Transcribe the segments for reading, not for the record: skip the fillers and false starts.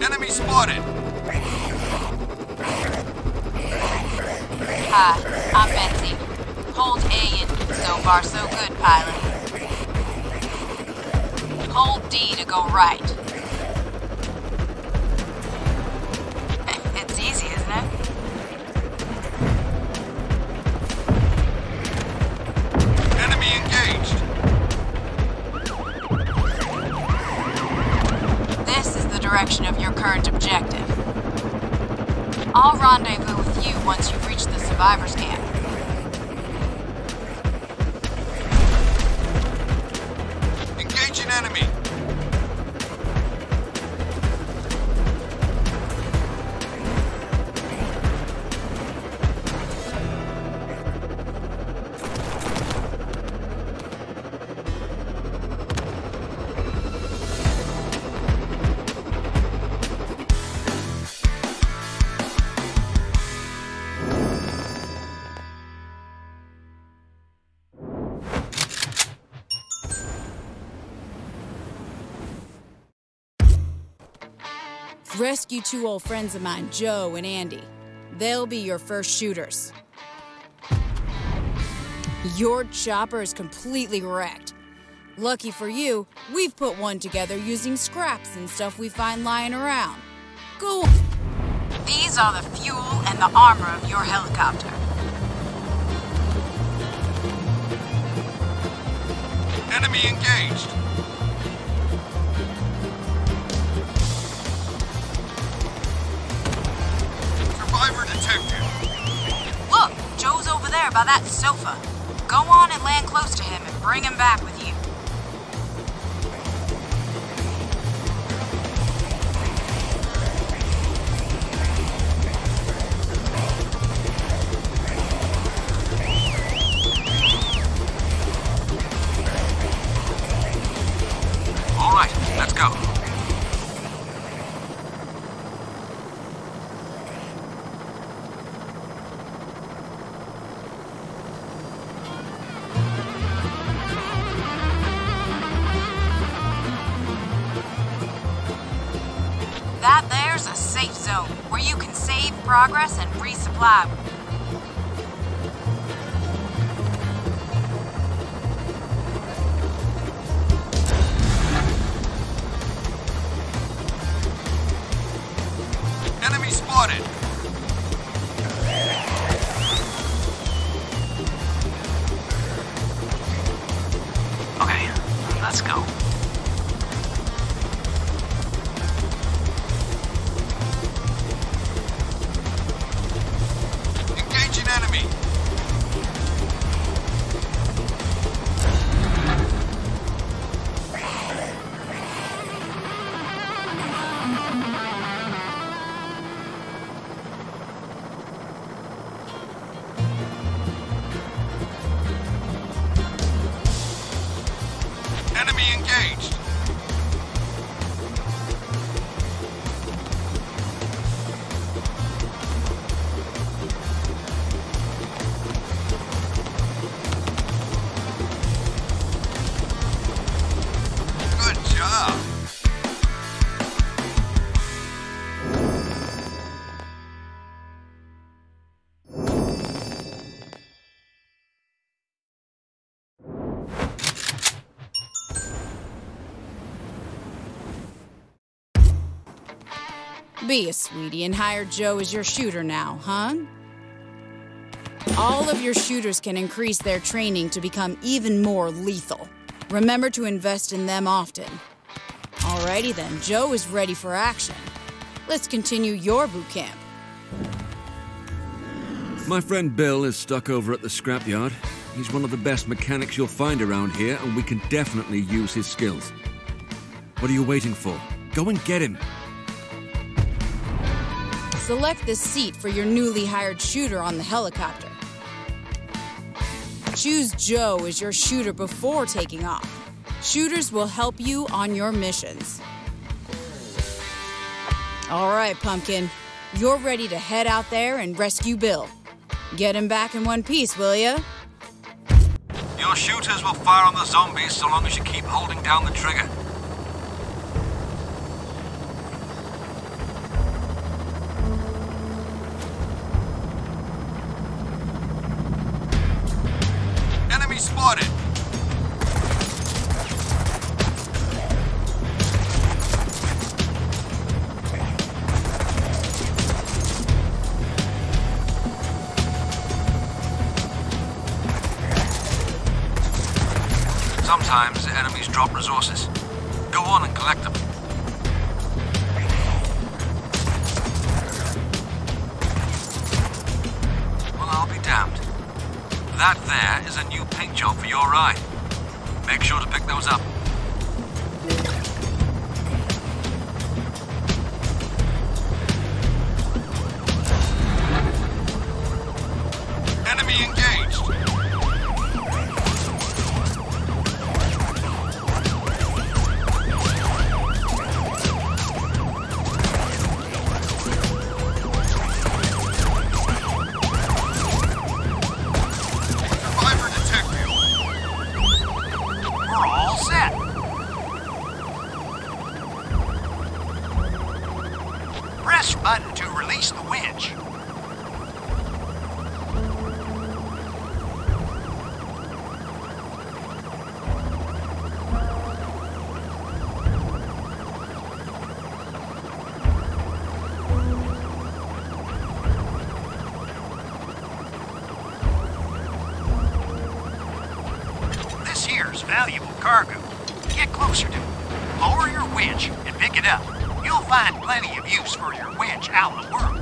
Enemy spotted. Hi, I'm Betsy. Hold A in. So far so good, pilot. Hold D to go right. It's easy, isn't it? Direction of your current objective. I'll rendezvous with you once you've reached the survivors' camp. Engaging enemy. Rescue two old friends of mine, Joe and Andy. They'll be your first shooters. Your chopper is completely wrecked. Lucky for you, we've put one together using scraps and stuff we find lying around. Go on. These are the fuel and the armor of your helicopter. Enemy engaged. Look, Joe's over there by that sofa. Go on and land close to him and bring him back with you. All right, let's go. That there's a safe zone where you can save progress and resupply. Enemy spotted. Okay, let's go. Engaged. Good job. Be a sweetie and hire Joe as your shooter now, huh? All of your shooters can increase their training to become even more lethal. Remember to invest in them often. Alrighty then, Joe is ready for action. Let's continue your boot camp. My friend Bill is stuck over at the scrapyard. He's one of the best mechanics you'll find around here, and we can definitely use his skills. What are you waiting for? Go and get him. Select the seat for your newly hired shooter on the helicopter. Choose Joe as your shooter before taking off. Shooters will help you on your missions. All right, Pumpkin. You're ready to head out there and rescue Bill. Get him back in one piece, will ya? Your shooters will fire on the zombies so long as you keep holding down the trigger. Sometimes enemies drop resources. Go on and collect them. Well, I'll be damned. That there is a new paint job for your ride. Make sure to pick those up. Enemy engaged! Button to release the winch. This here's valuable cargo. Get closer to it. Lower your winch and pick it up. You'll find plenty of use for your winch out in the world.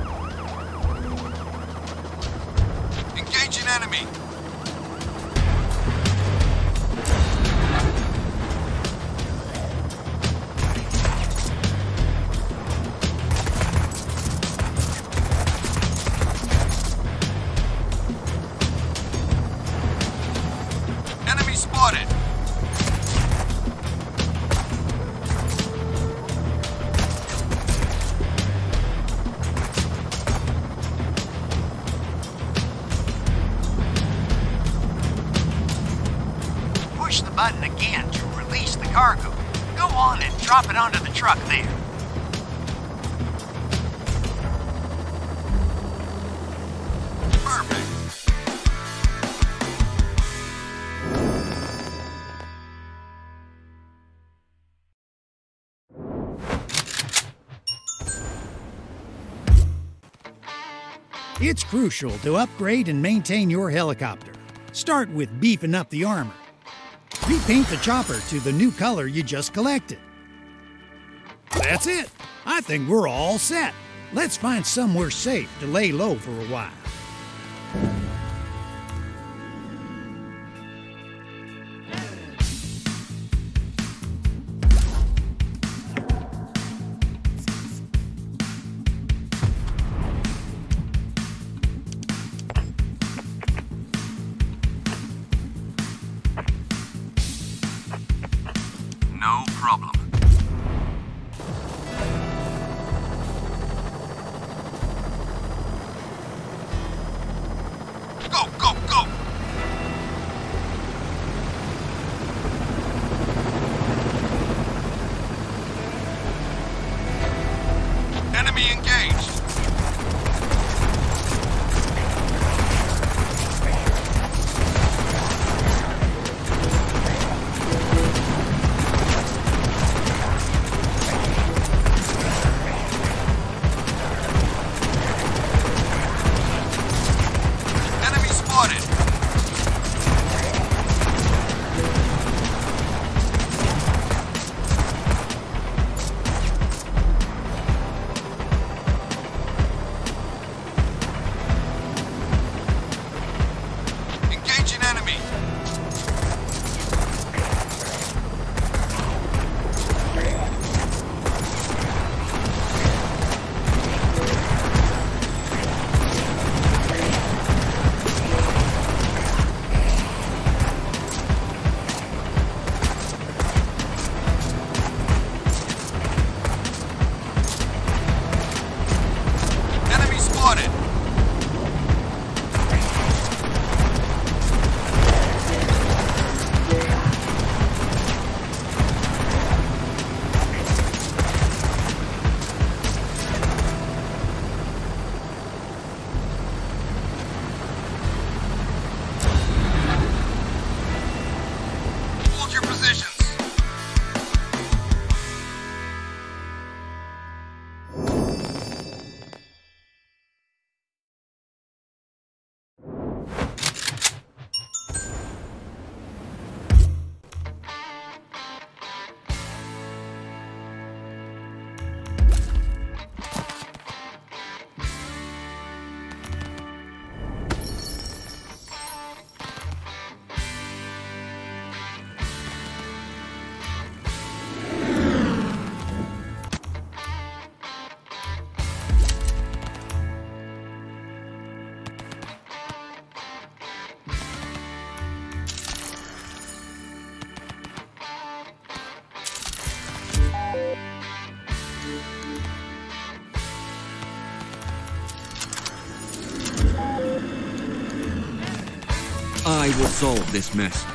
Engage an enemy. Enemy spotted. Push the button again to release the cargo. Go on and drop it onto the truck there. Perfect. It's crucial to upgrade and maintain your helicopter. Start with beefing up the armor. Repaint the chopper to the new color you just collected. That's it. I think we're all set. Let's find somewhere safe to lay low for a while. No problem. Go, go, go! Enemy engaged! I will solve this mess.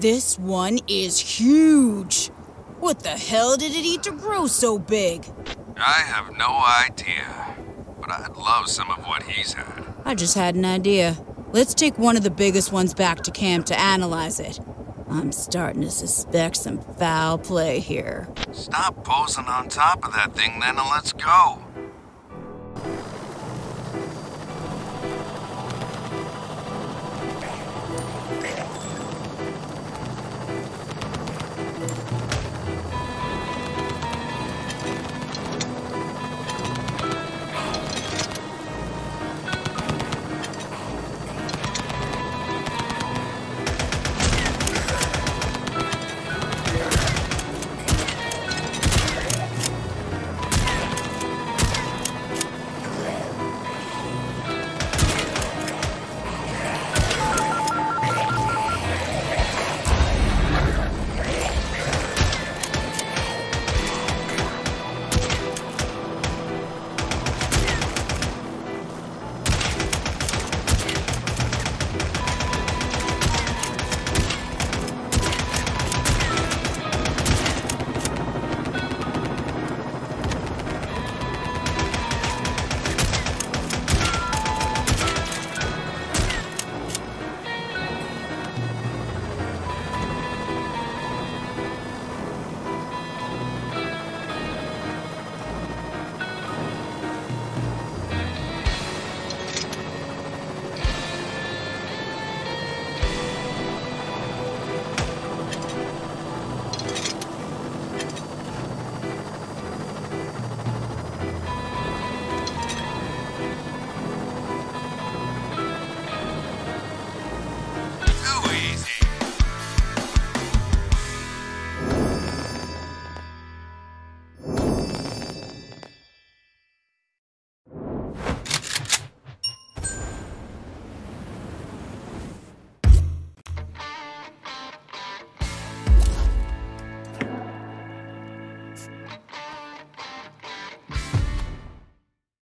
This one is huge. What the hell did it eat to grow so big? I have no idea, but I'd love some of what he's had. I just had an idea. Let's take one of the biggest ones back to camp to analyze it. I'm starting to suspect some foul play here. Stop posing on top of that thing then and let's go.